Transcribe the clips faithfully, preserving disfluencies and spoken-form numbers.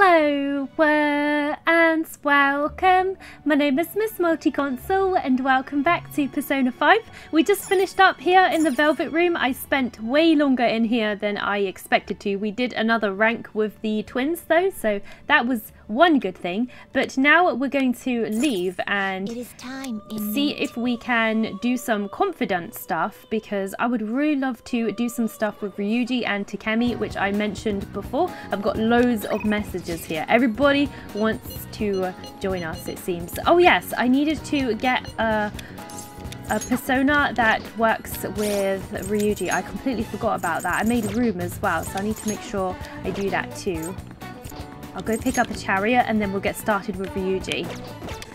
Hello uh, and welcome, my name is Miss Multi-Console and welcome back to Persona five. We just finished up here in the Velvet Room. I spent way longer in here than I expected to. We did another rank with the twins though, so that was one good thing. But now we're going to leave and it is time see if we can do some confidence stuff, because I would really love to do some stuff with Ryuji and Takemi, which I mentioned before. I've got loads of messages here. Everybody wants to join us, it seems. Oh yes, I needed to get a, a persona that works with Ryuji. I completely forgot about that. I made a room as well, so I need to make sure I do that too. I'll go pick up a chariot and then we'll get started with Ryuji.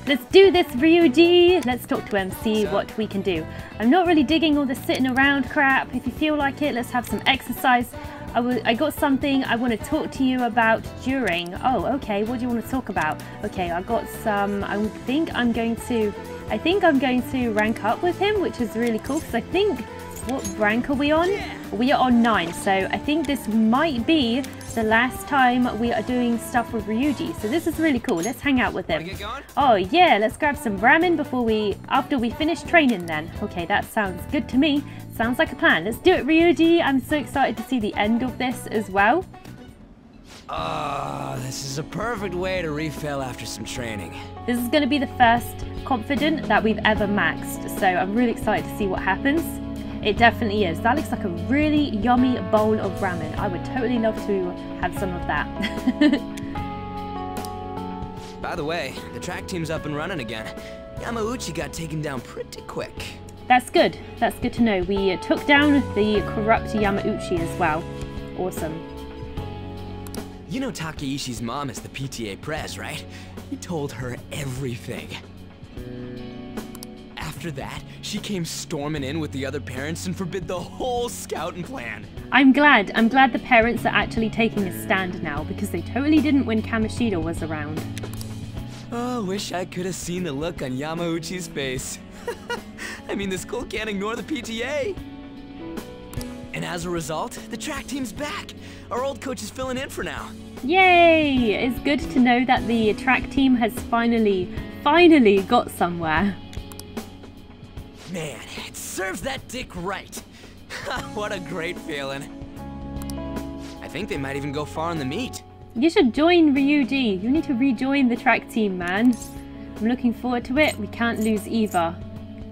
Let's do this, Ryuji! Let's talk to him, see what we can do. I'm not really digging all this sitting around crap. If you feel like it, let's have some exercise. I, w I got something I want to talk to you about during. Oh, okay, what do you want to talk about? Okay, I got some, I think I'm going to, I think I'm going to rank up with him, which is really cool, because I think, what rank are we on? Yeah. We are on nine, so I think this might be the last time we are doing stuff with Ryuji, so this is really cool. Let's hang out with him. Oh yeah, let's grab some ramen before we, after we finish training then. Okay, that sounds good to me. Sounds like a plan. Let's do it, Ryuji. I'm so excited to see the end of this as well. Ah, uh, this is a perfect way to refill after some training. This is going to be the first confident that we've ever maxed, so I'm really excited to see what happens. It definitely is. That looks like a really yummy bowl of ramen. I would totally love to have some of that. By the way, the track team's up and running again. Yamauchi got taken down pretty quick. That's good. That's good to know. We took down the corrupt Yamauchi as well. Awesome. You know Takeishi's mom is the P T A prez, right? He told her everything. After that, she came storming in with the other parents and forbid the whole scouting plan. I'm glad. I'm glad the parents are actually taking a stand now, because they totally didn't when Kamoshida was around. Oh, wish I could have seen the look on Yamauchi's face. I mean, the school can't ignore the P T A. And as a result, the track team's back. Our old coach is filling in for now. Yay! It's good to know that the track team has finally, finally got somewhere. Man, it serves that dick right. What a great feeling. I think they might even go far in the meet. You should join Ryuji. You need to rejoin the track team, man. I'm looking forward to it. We can't lose either.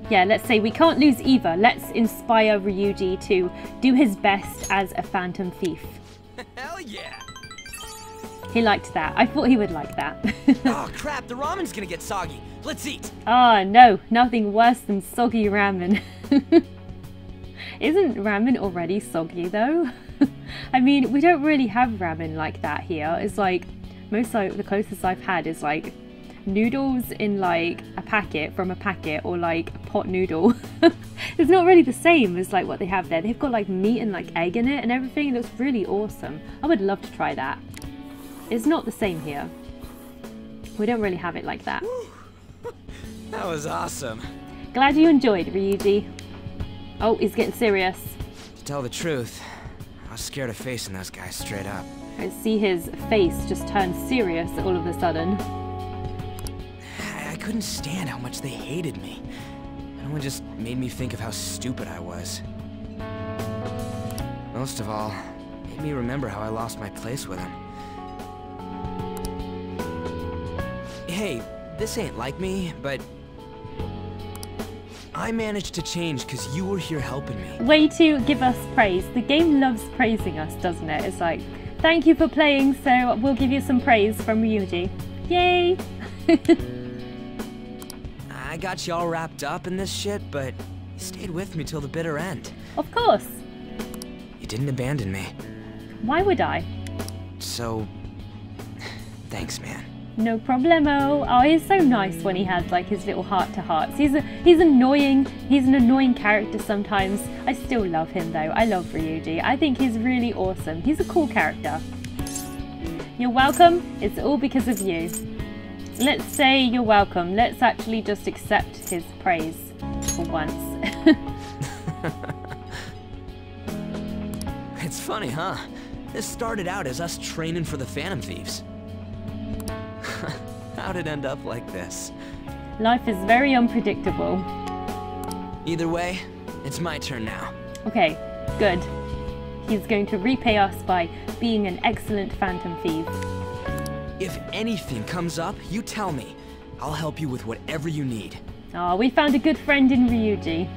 Yeah, let's say we can't lose either. Let's inspire Ryuji to do his best as a phantom thief. Hell yeah. He liked that. I thought he would like that. Oh crap, the ramen's gonna get soggy. Let's eat. Ah, oh, no, nothing worse than soggy ramen. Isn't ramen already soggy though? I mean, we don't really have ramen like that here. It's like, most like the closest I've had is like noodles in like a packet from a packet, or like a pot noodle. It's not really the same as like what they have there. They've got like meat and like egg in it and everything. It looks really awesome. I would love to try that. It's not the same here. We don't really have it like that. That was awesome. Glad you enjoyed, Ryuji. Oh, he's getting serious. To tell the truth, I was scared of facing those guys straight up. I see his face just turn serious all of a sudden. I, I couldn't stand how much they hated me. It just made me think of how stupid I was. Most of all, it made me remember how I lost my place with him. Hey, this ain't like me, but I managed to change because you were here helping me. Way to give us praise. The game loves praising us, doesn't it? It's like, thank you for playing, so we'll give you some praise from Ryuji. Yay! I got you all wrapped up in this shit, but you stayed with me till the bitter end. Of course. You didn't abandon me. Why would I? So, thanks, man. No problemo. Oh, he's so nice when he has like his little heart-to-hearts. He's a, he's annoying. He's an annoying character sometimes. I still love him though. I love Ryuji. I think he's really awesome. He's a cool character. You're welcome. It's all because of you. Let's say you're welcome. Let's actually just accept his praise for once. It's funny, huh? This started out as us training for the Phantom Thieves. How'd it end up like this? Life is very unpredictable. Either way, it's my turn now. Okay, good. He's going to repay us by being an excellent phantom thief. If anything comes up, you tell me. I'll help you with whatever you need. Aw, oh, we found a good friend in Ryuji.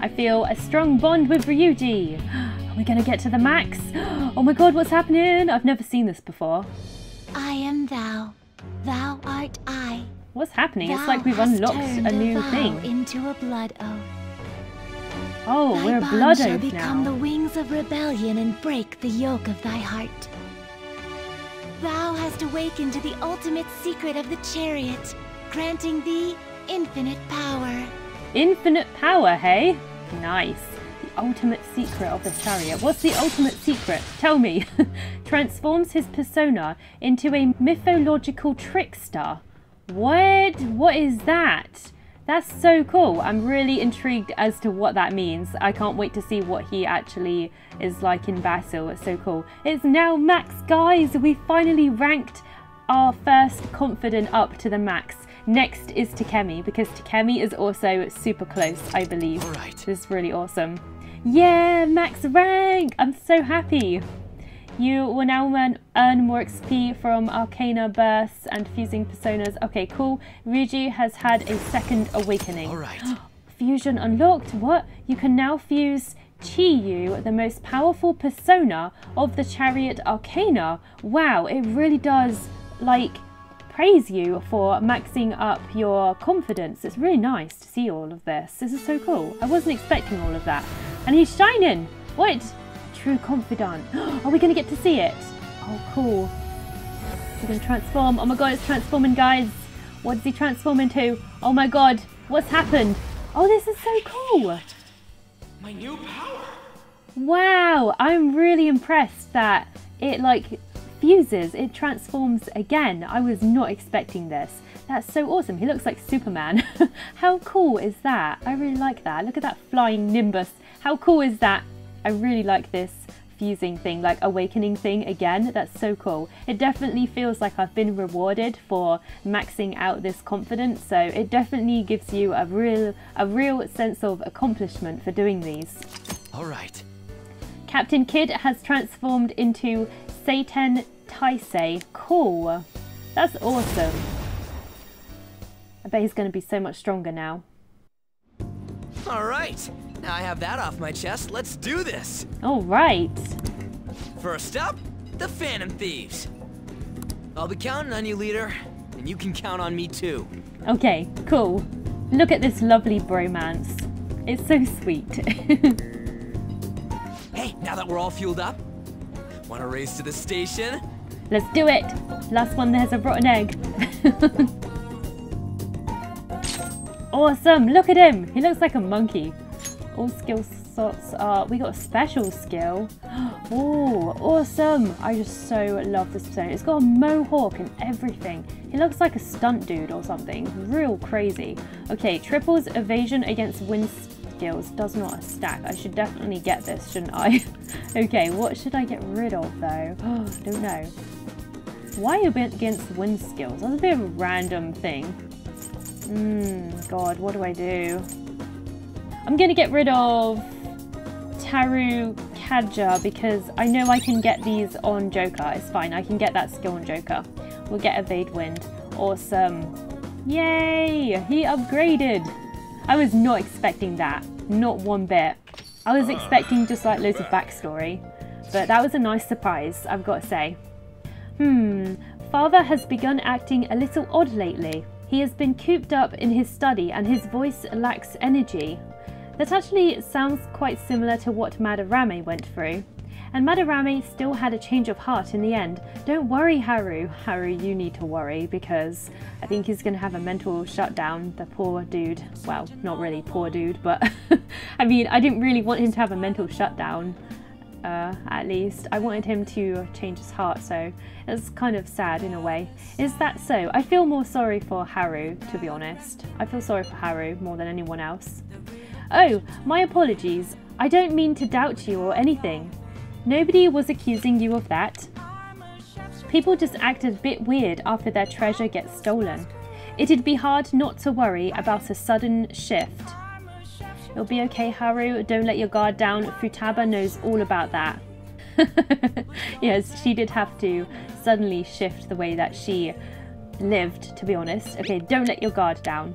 I feel a strong bond with Ryuji. Are we gonna get to the max? Oh my god, what's happening? I've never seen this before. I am thou. Thou art I. What's happening? Thou it's like we've unlocked a new a thing. Into a blood oath. Oh, thy we're a blood shall oath become now. The wings of rebellion and break the yoke of thy heart. Thou hast awakened to the ultimate secret of the chariot, granting thee infinite power. Infinite power, hey? Nice. The ultimate secret of the chariot. What's the ultimate secret? Tell me. Transforms his persona into a mythological trickster. What? What is that? That's so cool. I'm really intrigued as to what that means. I can't wait to see what he actually is like in battle. It's so cool. It's now max, guys. We finally ranked our first confident up to the max. Next is Takemi, because Takemi is also super close, I believe. All right. This is really awesome. Yeah, max rank. I'm so happy. You will now earn more X P from Arcana bursts and fusing personas. Okay, cool. Ryuji has had a second awakening. All right. Fusion unlocked. What? You can now fuse Chiyu, the most powerful persona of the Chariot Arcana. Wow, it really does, like, praise you for maxing up your confidence. It's really nice to see all of this. This is so cool. I wasn't expecting all of that. And he's shining. What? True confidant. Are we going to get to see it? Oh, cool. We're going to transform. Oh my god, it's transforming, guys. What does he transform into? Oh my god, what's happened? Oh, this is so cool. My new power. Wow, I'm really impressed that it like fuses. It transforms again. I was not expecting this. That's so awesome. He looks like Superman. How cool is that? I really like that. Look at that flying nimbus. How cool is that? I really like this fusing thing, like awakening thing again. That's so cool. It definitely feels like I've been rewarded for maxing out this confidence. So it definitely gives you a real, a real sense of accomplishment for doing these. All right. Captain Kid has transformed into Seiten Taisei. Cool. That's awesome. I bet he's going to be so much stronger now. All right. Now I have that off my chest, let's do this! Alright! First up, the Phantom Thieves! I'll be counting on you, leader, and you can count on me too. Okay, cool. Look at this lovely bromance. It's so sweet. Hey, now that we're all fueled up, wanna race to the station? Let's do it! Last one that has a rotten egg. Awesome, look at him! He looks like a monkey. All skill slots are... We got a special skill. Oh, awesome. I just so love this persona. It's got a mohawk and everything. He looks like a stunt dude or something. Real crazy. Okay, triples evasion against wind skills. Does not stack. I should definitely get this, shouldn't I? Okay, what should I get rid of though? Oh, don't know. Why against wind skills? That's a bit of a random thing. Mmm, god, what do I do? I'm going to get rid of Taru Kadja because I know I can get these on Joker. It's fine. I can get that skill on Joker. We'll get Evade Wind. Awesome. Yay! He upgraded. I was not expecting that. Not one bit. I was expecting just like loads of backstory. But that was a nice surprise, I've got to say. Hmm. Father has begun acting a little odd lately. He has been cooped up in his study and his voice lacks energy. That actually sounds quite similar to what Madarame went through. And Madarame still had a change of heart in the end. Don't worry, Haru. Haru, you need to worry because I think he's going to have a mental shutdown, the poor dude. Well, not really poor dude, but I mean, I didn't really want him to have a mental shutdown, uh, at least. I wanted him to change his heart, so it's kind of sad in a way. Is that so? I feel more sorry for Haru, to be honest. I feel sorry for Haru more than anyone else. Oh, my apologies. I don't mean to doubt you or anything. Nobody was accusing you of that. People just acted a bit weird after their treasure gets stolen. It'd be hard not to worry about a sudden shift. It'll be okay, Haru. Don't let your guard down. Futaba knows all about that. Yes, she did have to suddenly shift the way that she lived, to be honest. Okay, don't let your guard down.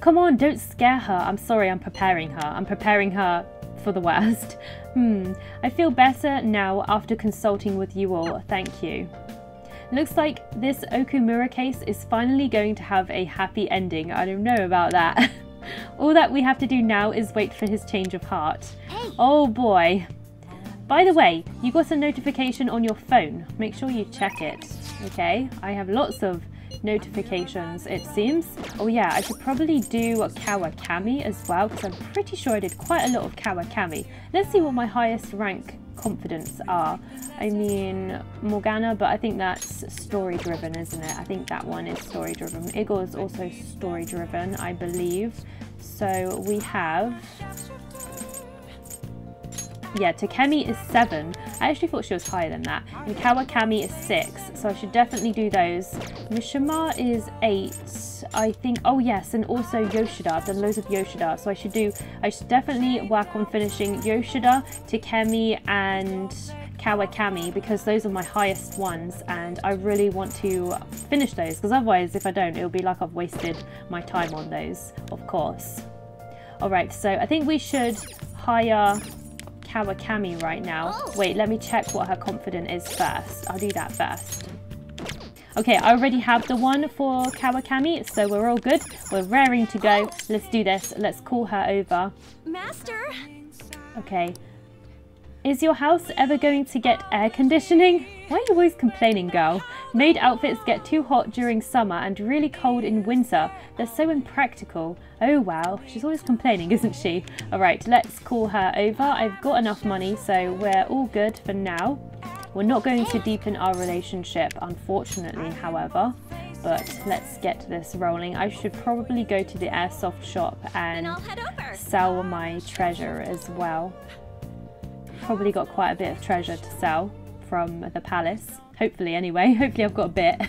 Come on, don't scare her. I'm sorry, I'm preparing her. I'm preparing her for the worst. Hmm, I feel better now after consulting with you all. Thank you. Looks like this Okumura case is finally going to have a happy ending. I don't know about that. All that we have to do now is wait for his change of heart. Hey. Oh boy. By the way, you got a notification on your phone. Make sure you check it. Okay, I have lots of notifications, it seems. Oh yeah, I should probably do Kawakami as well, because I'm pretty sure I did quite a lot of Kawakami. Let's see what my highest rank confidence are. I mean, Morgana, but I think that's story driven, isn't it? I think that one is story driven. Igor is also story driven, I believe. So we have, yeah, Takemi is seven. I actually thought she was higher than that. And Kawakami is six, so I should definitely do those. Mishima is eight, I think. Oh yes, and also Yoshida. I've done loads of Yoshida, so I should do. I should definitely work on finishing Yoshida, Takemi, and Kawakami, because those are my highest ones, and I really want to finish those. Because otherwise, if I don't, it'll be like I've wasted my time on those. Of course. All right, so I think we should hire Kawakami right now. Oh. Wait, let me check what her confidence is first. I'll do that first. Okay, I already have the one for Kawakami, so we're all good. We're raring to go. Oh. Let's do this. Let's call her over. Master. Okay. Is your house ever going to get air conditioning? Why are you always complaining, girl? Maid outfits get too hot during summer and really cold in winter. They're so impractical. Oh wow, she's always complaining, isn't she? Alright, let's call her over. I've got enough money, so we're all good for now. We're not going to deepen our relationship, unfortunately, however. But let's get this rolling. I should probably go to the airsoft shop and sell my treasure as well. Probably got quite a bit of treasure to sell from the palace. Hopefully anyway, hopefully I've got a bit.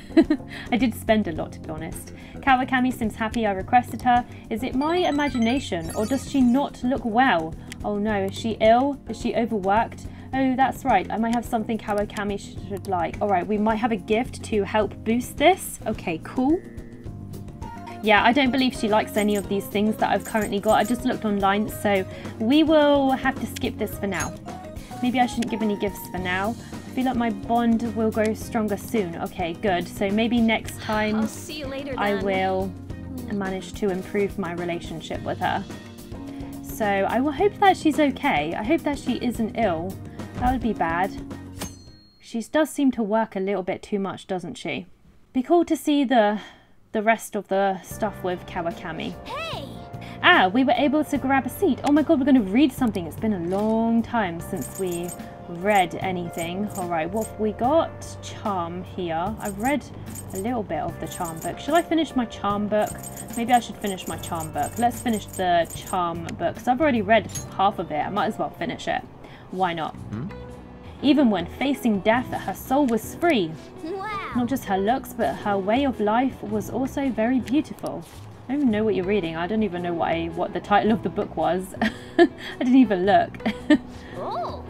I did spend a lot, to be honest. Kawakami seems happy I requested her. Is it my imagination or does she not look well? Oh no, is she ill? Is she overworked? Oh, that's right, I might have something Kawakami should like. Alright, we might have a gift to help boost this. Okay, cool. Yeah, I don't believe she likes any of these things that I've currently got. I just looked online, so we will have to skip this for now. Maybe I shouldn't give any gifts for now. I feel like my bond will grow stronger soon. Okay, good. So maybe next time I'll see you later, I will manage to improve my relationship with her. So I will hope that she's okay. I hope that she isn't ill. That would be bad. She does seem to work a little bit too much, doesn't she? Be cool to see the, the rest of the stuff with Kawakami. Hey! Ah, we were able to grab a seat. Oh my god, we're going to read something. It's been a long time since we read anything. Alright, what have we got? Charm here. I've read a little bit of the charm book. Should I finish my charm book? Maybe I should finish my charm book. Let's finish the charm book. So I've already read half of it. I might as well finish it. Why not? Hmm? Even when facing death, her soul was free. Wow. Not just her looks, but her way of life was also very beautiful. I don't even know what you're reading. I don't even know what, I, what the title of the book was. I didn't even look. Oh.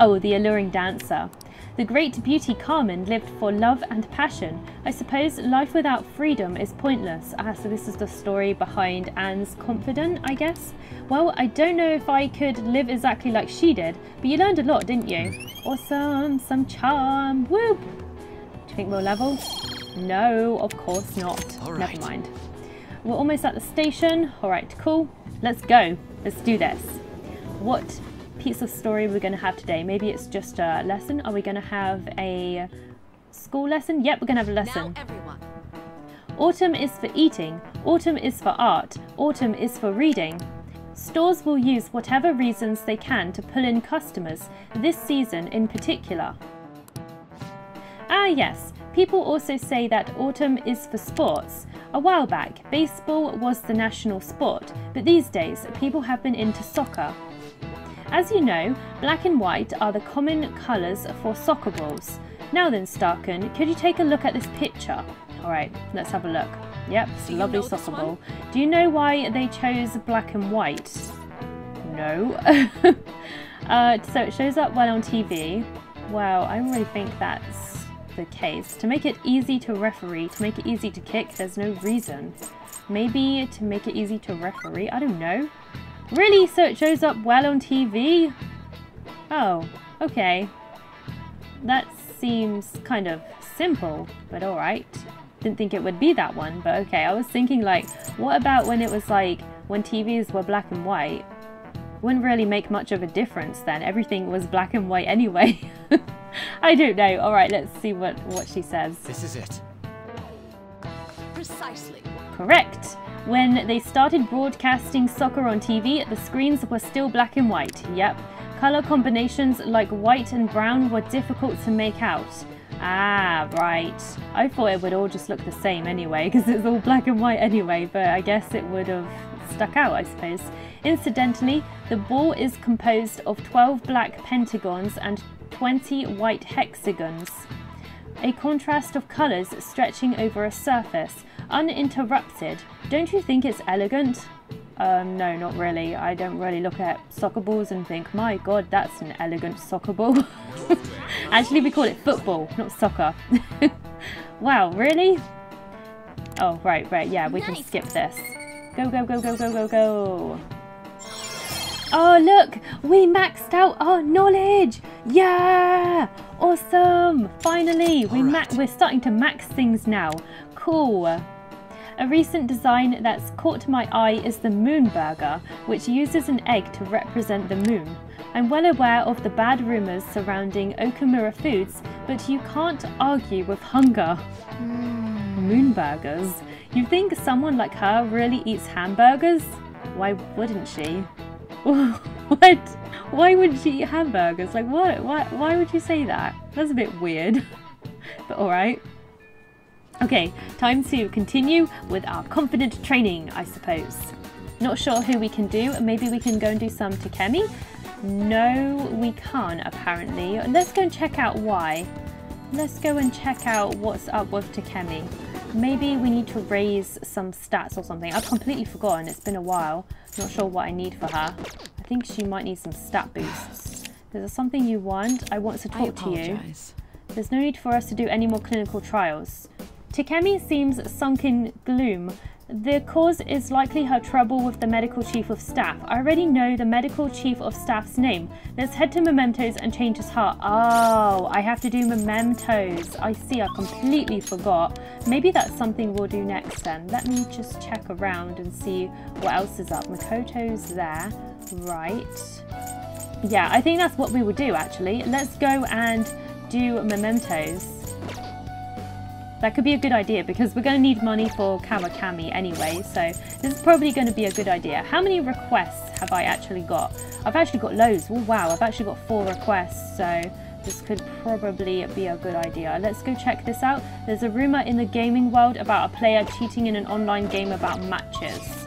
Oh, The Alluring Dancer. The great beauty Carmen lived for love and passion. I suppose life without freedom is pointless. Ah, so this is the story behind Anne's Confidant, I guess. Well, I don't know if I could live exactly like she did, but you learned a lot, didn't you? Awesome, some charm. Whoop. Do you think we'll level? No, of course not. All right. Never mind. We're almost at the station. Alright, cool. Let's go. Let's do this. What piece of story we're going to have today? Maybe it's just a lesson. Are we going to have a school lesson? Yep, we're going to have a lesson. Now everyone. Autumn is for eating. Autumn is for art. Autumn is for reading. Stores will use whatever reasons they can to pull in customers, this season in particular. Ah yes, people also say that autumn is for sports. A while back, baseball was the national sport, but these days people have been into soccer. As you know, black and white are the common colours for soccer balls. Now then, Starken, could you take a look at this picture? Alright, let's have a look. Yep, it's a lovely soccer ball. Do you know why they chose black and white? No. uh, so it shows up well on T V. Wow, I really think that's the case. To make it easy to referee, to make it easy to kick, there's no reason. Maybe to make it easy to referee, I don't know. Really? So it shows up well on T V? Oh, okay. That seems kind of simple, but alright. Didn't think it would be that one, but okay. I was thinking, like, what about when it was like, when T Vs were black and white? Wouldn't really make much of a difference then. Everything was black and white anyway. I don't know. Alright, let's see what, what she says. This is it. Precisely. Correct. When they started broadcasting soccer on T V, the screens were still black and white. Yep. Colour combinations like white and brown were difficult to make out. Ah, right. I thought it would all just look the same anyway, because it's all black and white anyway, but I guess it would have stuck out, I suppose. Incidentally, the ball is composed of twelve black pentagons and twenty white hexagons. A contrast of colours stretching over a surface, uninterrupted. Don't you think it's elegant? Um, no, not really. I don't really look at soccer balls and think, my god, that's an elegant soccer ball. Actually, we call it football, not soccer. Wow, really? Oh, right, right, yeah, we nice. Can skip this. Go, go, go, go, go, go, go. Oh, look, we maxed out our knowledge. Yeah, awesome. Finally, we right. ma we're starting to max things now. Cool. A recent design that's caught my eye is the Moon Burger, which uses an egg to represent the moon. I'm well aware of the bad rumours surrounding Okumura Foods, but you can't argue with hunger. Mm. Moon burgers? You think someone like her really eats hamburgers? Why wouldn't she? What? Why would she eat hamburgers? Like, what? Why, why would you say that? That's a bit weird. But alright. Okay, time to continue with our confident training, I suppose. Not sure who we can do. Maybe we can go and do some Takemi? No, we can't, apparently. Let's go and check out why. Let's go and check out what's up with Takemi. Maybe we need to raise some stats or something. I've completely forgotten. It's been a while. Not sure what I need for her. I think she might need some stat boosts. Is there something you want? I want to talk to you. There's no need for us to do any more clinical trials. Takemi seems sunk in gloom. The cause is likely her trouble with the medical chief of staff. I already know the medical chief of staff's name. Let's head to Mementos and change his heart. Oh, I have to do Mementos. I see, I completely forgot. Maybe that's something we'll do next then. Let me just check around and see what else is up. Makoto's there. Right. Yeah, I think that's what we would do actually. Let's go and do Mementos. That could be a good idea because we're going to need money for Kawakami anyway, so this is probably going to be a good idea. How many requests have I actually got? I've actually got loads. Oh wow, I've actually got four requests, so this could probably be a good idea. Let's go check this out. There's a rumour in the gaming world about a player cheating in an online game about matches.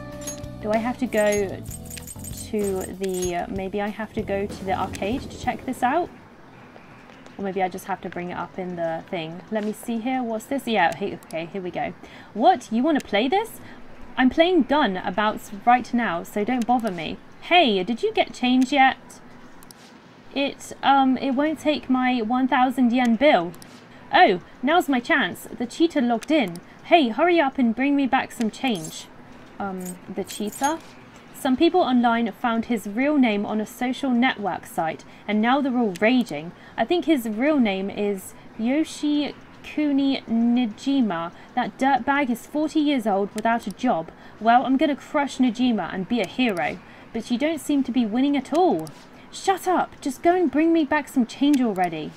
Do I have to go to the... maybe I have to go to the arcade to check this out? Or maybe I just have to bring it up in the thing. Let me see here. What's this? Yeah, hey, okay, here we go. What? You want to play this? I'm playing Gun about right now, so don't bother me. Hey, did you get change yet? It, um, it won't take my one thousand yen bill. Oh, now's my chance. The cheater logged in. Hey, hurry up and bring me back some change. Um, the cheater? Some people online found his real name on a social network site, and now they're all raging. I think his real name is Yoshikuni Niijima. That dirtbag is forty years old without a job. Well, I'm gonna crush Niijima and be a hero. But you don't seem to be winning at all. Shut up! Just go and bring me back some change already.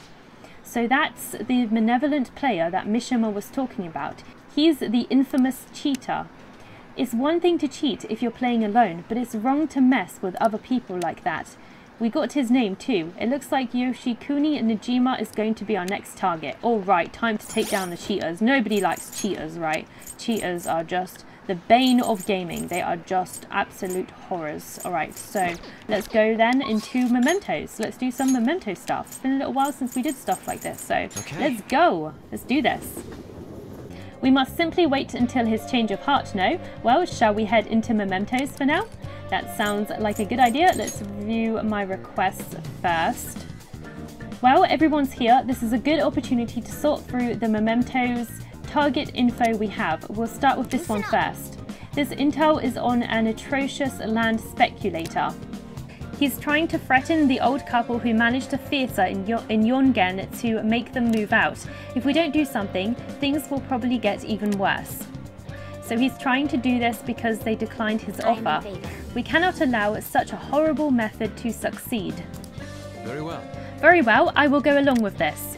So that's the malevolent player that Mishima was talking about. He's the infamous cheater. It's one thing to cheat if you're playing alone, but it's wrong to mess with other people like that. We got his name too. It looks like Yoshikuni Niijima is going to be our next target. Alright, time to take down the cheaters. Nobody likes cheaters, right? Cheaters are just the bane of gaming. They are just absolute horrors. Alright, so let's go then into Mementos. Let's do some Memento stuff. It's been a little while since we did stuff like this, so okay. Let's go. Let's do this. We must simply wait until his change of heart, no? Well, shall we head into Mementos for now? That sounds like a good idea. Let's review my requests first. Well, everyone's here. This is a good opportunity to sort through the Mementos target info we have. We'll start with this one first. This intel is on an atrocious land speculator. He's trying to threaten the old couple who managed a theatre in, in Yongen to make them move out. If we don't do something, things will probably get even worse. So he's trying to do this because they declined his offer. We cannot allow such a horrible method to succeed. Very well. Very well, I will go along with this.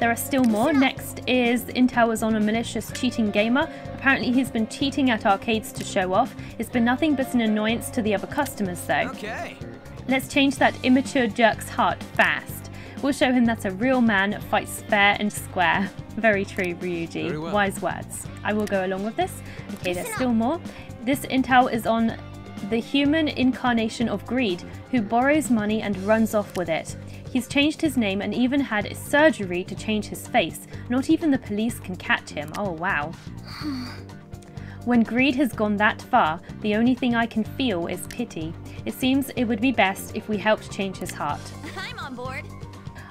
There are still more. Next is intel is on a malicious cheating gamer. Apparently he's been cheating at arcades to show off. It's been nothing but an annoyance to the other customers though. Okay. Let's change that immature jerk's heart fast. We'll show him that a real man fights fair and square. Very true, Ryuji. Very well. Wise words. I will go along with this. Okay, there's still more. This intel is on the human incarnation of greed, who borrows money and runs off with it. He's changed his name and even had surgery to change his face. Not even the police can catch him. Oh, wow. When greed has gone that far, the only thing I can feel is pity. It seems it would be best if we helped change his heart. I'm on board.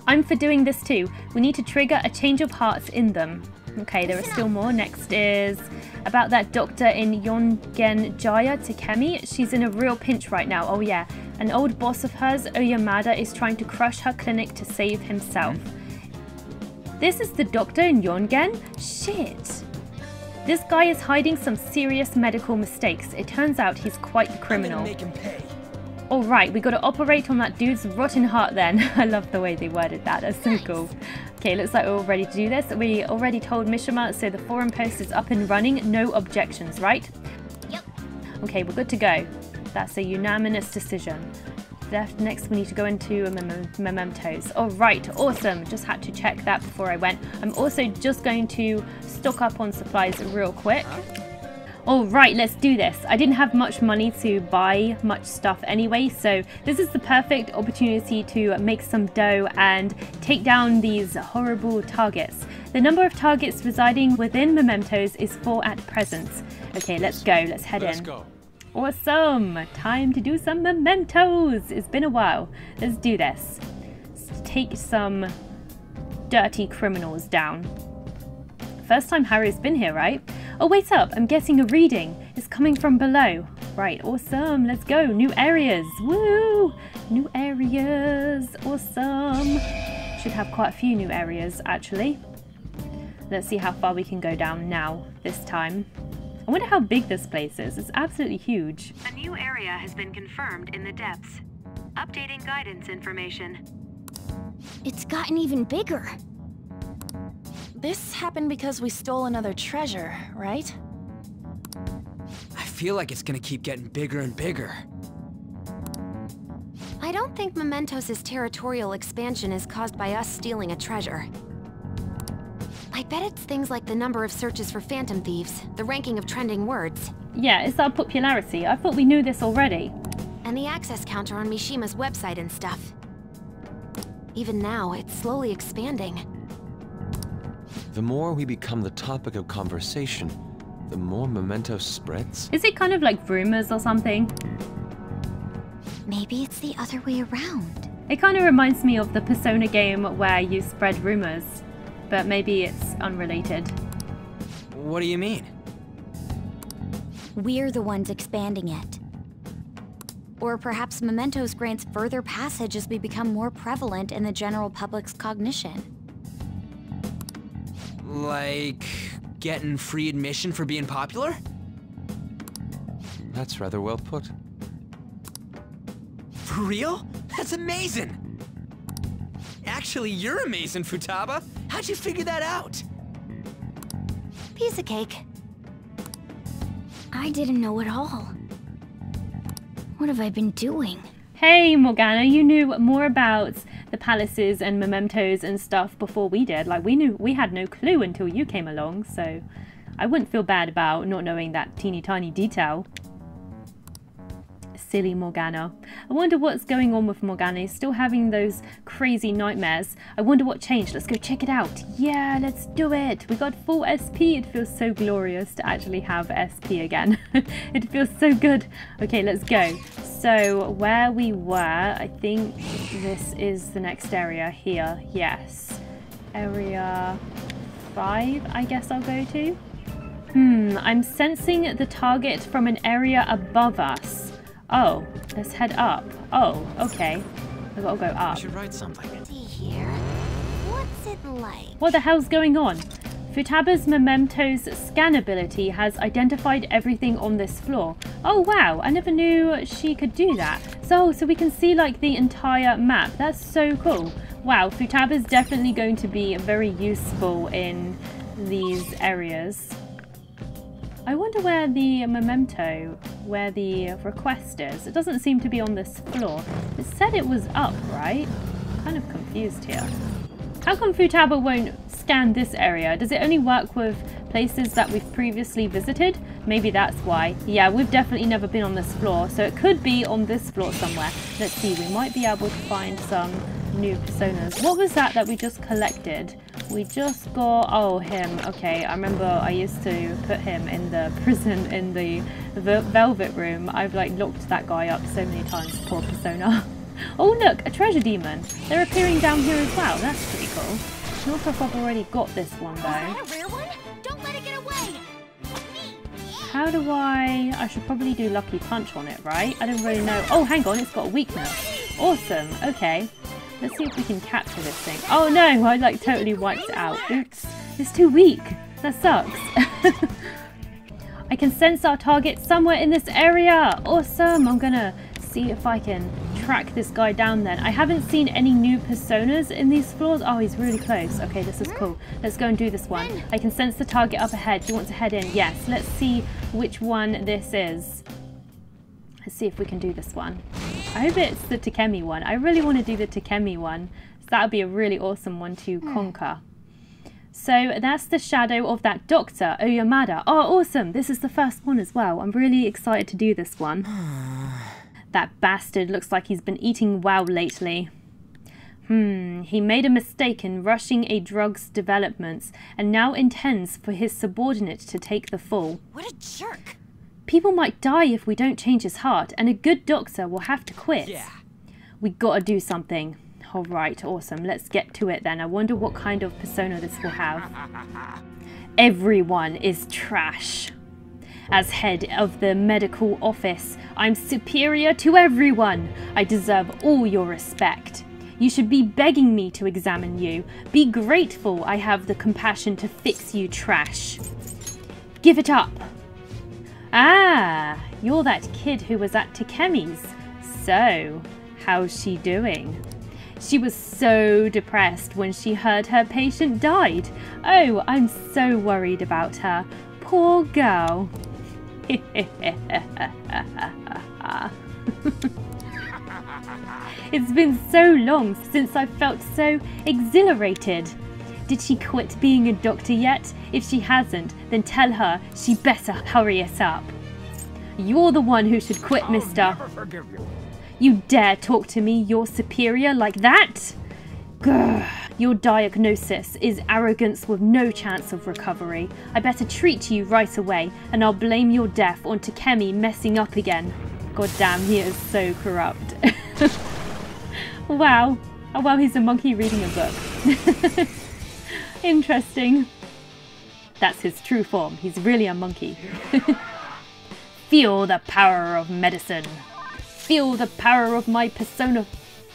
I'm for doing this too. We need to trigger a change of hearts in them. Okay, there are still more. Next is about that doctor in Yongen Jaya, Takemi. She's in a real pinch right now. Oh yeah. An old boss of hers, Oyamada, is trying to crush her clinic to save himself. This is the doctor in Yongen? Shit. This guy is hiding some serious medical mistakes. It turns out he's quite the criminal. I'm gonna make him pay. All right, we got to operate on that dude's rotten heart then. I love the way they worded that. That's so nice. Cool. Okay, looks like we're all ready to do this. We already told Mishima, so the forum post is up and running. No objections, right? Yep. Okay, we're good to go. That's a unanimous decision. Left. Next, we need to go into mem Mementos. All right, awesome. Just had to check that before I went. I'm also just going to stock up on supplies real quick. All right, let's do this. I didn't have much money to buy much stuff anyway, so this is the perfect opportunity to make some dough and take down these horrible targets. The number of targets residing within Mementos is four at present. Okay, let's go. Let's head in. Let's go. Awesome! Time to do some Mementos! It's been a while. Let's do this. Let's take some dirty criminals down. First time Haru's been here, right? Oh, wait up! I'm getting a reading. It's coming from below. Right, awesome. Let's go. New areas. Woo! New areas. Awesome. Should have quite a few new areas, actually. Let's see how far we can go down now, this time. I wonder how big this place is. It's absolutely huge. A new area has been confirmed in the depths. Updating guidance information. It's gotten even bigger. This happened because we stole another treasure, right? I feel like it's gonna keep getting bigger and bigger. I don't think Mementos' territorial expansion is caused by us stealing a treasure. I bet it's things like the number of searches for phantom thieves, the ranking of trending words. Yeah, it's our popularity. I thought we knew this already. And the access counter on Mishima's website and stuff. Even now, it's slowly expanding. The more we become the topic of conversation, the more Mementos spreads. Is it kind of like rumors or something? Maybe it's the other way around. It kind of reminds me of the Persona game where you spread rumors. But maybe it's unrelated. What do you mean? We're the ones expanding it. Or perhaps Mementos grants further passage as we become more prevalent in the general public's cognition. Like getting free admission for being popular? That's rather well put. For real? That's amazing! Actually, you're amazing, Futaba. How'd you figure that out? Piece of cake. I didn't know it all. What have I been doing? Hey, Morgana, you knew more about the palaces and Mementos and stuff before we did. Like, we knew we had no clue until you came along, so I wouldn't feel bad about not knowing that teeny tiny detail. Silly Morgana. I wonder what's going on with Morgana. He's still having those crazy nightmares. I wonder what changed. Let's go check it out. Yeah, let's do it. We got full S P. It feels so glorious to actually have S P again. It feels so good. Okay, let's go. So where we were, I think this is the next area here. Yes. Area five, I guess I'll go to. Hmm, I'm sensing the target from an area above us. Oh, let's head up. Oh, okay. I gotta go up. I should write something. Here. What's it like? What the hell's going on? Futaba's Mementos scan ability has identified everything on this floor. Oh wow, I never knew she could do that. So, so we can see like the entire map. That's so cool. Wow, Futaba's definitely going to be very useful in these areas. I wonder where the memento, where the request is. It doesn't seem to be on this floor. It said it was up, right? I'm kind of confused here. How come Futaba won't scan this area? Does it only work with places that we've previously visited? Maybe that's why. Yeah, we've definitely never been on this floor, so it could be on this floor somewhere. Let's see, we might be able to find some new personas. What was that that we just collected? We just got, oh, him, okay, I remember I used to put him in the prison in the Velvet Room. I've like locked that guy up so many times, poor Persona. Oh look, a treasure demon. They're appearing down here as well, that's pretty cool. I'm not sure if I've already got this one though. Is that a rare one? Don't let it get away. How do I, I should probably do Lucky Punch on it, right? I don't really know. Oh, hang on, it's got a weakness. Awesome, okay. Let's see if we can capture this thing. Oh no, I like totally wiped it out. Oops, it's too weak. That sucks. I can sense our target somewhere in this area. Awesome, I'm gonna see if I can track this guy down then. I haven't seen any new personas in these floors. Oh, he's really close. Okay, this is cool. Let's go and do this one. I can sense the target up ahead. Do you want to head in? Yes, let's see which one this is. Let's see if we can do this one. I hope it's the Takemi one. I really want to do the Takemi one. So that would be a really awesome one to mm. conquer. So that's the shadow of that doctor, Oyamada. Oh, awesome. This is the first one as well. I'm really excited to do this one. That bastard looks like he's been eating well lately. Hmm, he made a mistake in rushing a drug's developments and now intends for his subordinate to take the fall. What a jerk. People might die if we don't change his heart, and a good doctor will have to quit. Yeah. We gotta do something. Alright, awesome. Let's get to it then. I wonder what kind of persona this will have. Everyone is trash. As head of the medical office, I'm superior to everyone. I deserve all your respect. You should be begging me to examine you. Be grateful I have the compassion to fix you, trash. Give it up. Ah, you're that kid who was at Takemi's. So, how's she doing? She was so depressed when she heard her patient died. Oh, I'm so worried about her. Poor girl. It's been so long since I felt so exhilarated. Did she quit being a doctor yet? If she hasn't, then tell her she better hurry us up. You're the one who should quit, I'll mister. Never forgive you. You dare talk to me, your superior, like that? Grr. Your diagnosis is arrogance with no chance of recovery. I better treat you right away, and I'll blame your death on Takemi messing up again. God damn, he is so corrupt. Wow. Oh wow, he's a monkey reading a book. Interesting. That's his true form. He's really a monkey. Feel the power of medicine. Feel the power of my persona.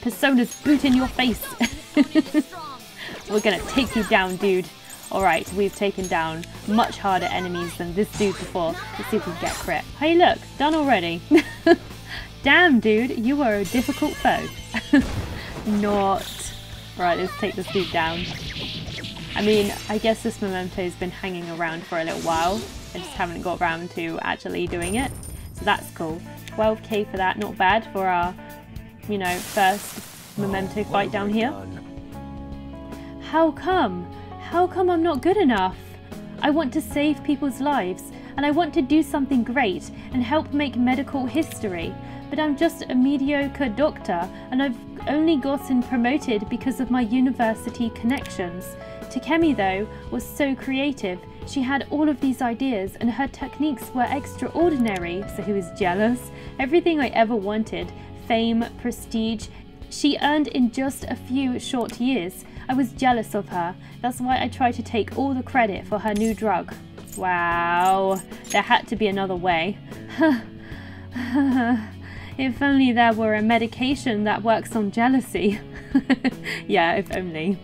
Persona's boot in your face. We're gonna take you down, dude. Alright, we've taken down much harder enemies than this dude before. Let's see if we can get crit. Hey look, done already. Damn dude, you are a difficult foe. Not. Right, let's take this dude down. I mean, I guess this memento has been hanging around for a little while. I just haven't got around to actually doing it. So that's cool. twelve K for that, not bad for our, you know, first memento oh, fight down here. Done. How come? How come I'm not good enough? I want to save people's lives, and I want to do something great and help make medical history. But I'm just a mediocre doctor, and I've only gotten promoted because of my university connections. Takemi, though, was so creative. She had all of these ideas, and her techniques were extraordinary, so he was jealous. Everything I ever wanted, fame, prestige, she earned in just a few short years. I was jealous of her. That's why I try to take all the credit for her new drug. Wow, there had to be another way. If only there were a medication that works on jealousy. Yeah, if only.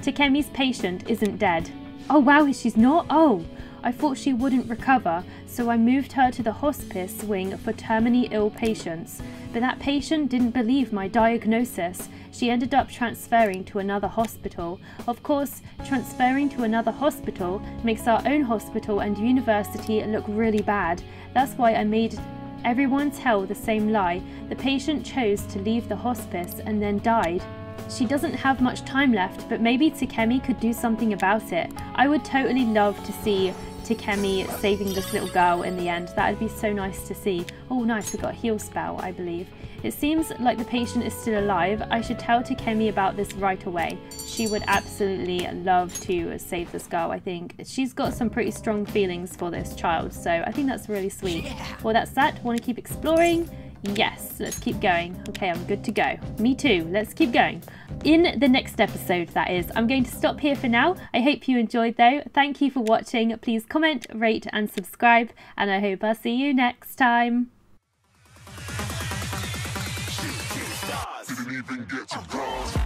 Takemi's patient isn't dead. Oh wow, she's not? Oh, I thought she wouldn't recover, so I moved her to the hospice wing for terminally ill patients. But that patient didn't believe my diagnosis. She ended up transferring to another hospital. Of course, transferring to another hospital makes our own hospital and university look really bad. That's why I made everyone tell the same lie. The patient chose to leave the hospice and then died. She doesn't have much time left, but maybe Takemi could do something about it. I would totally love to see Takemi saving this little girl in the end. That would be so nice to see. Oh nice, we got a heal spell, I believe. It seems like the patient is still alive. I should tell Takemi about this right away. She would absolutely love to save this girl, I think. She's got some pretty strong feelings for this child, so I think that's really sweet. Yeah. Well, that's that. Want to keep exploring? Yes, let's keep going. Okay, I'm good to go. Me too, let's keep going. In the next episode, that is. I'm going to stop here for now. I hope you enjoyed though. Thank you for watching. Please comment, rate and subscribe, and I hope I'll see you next time. Didn't even get to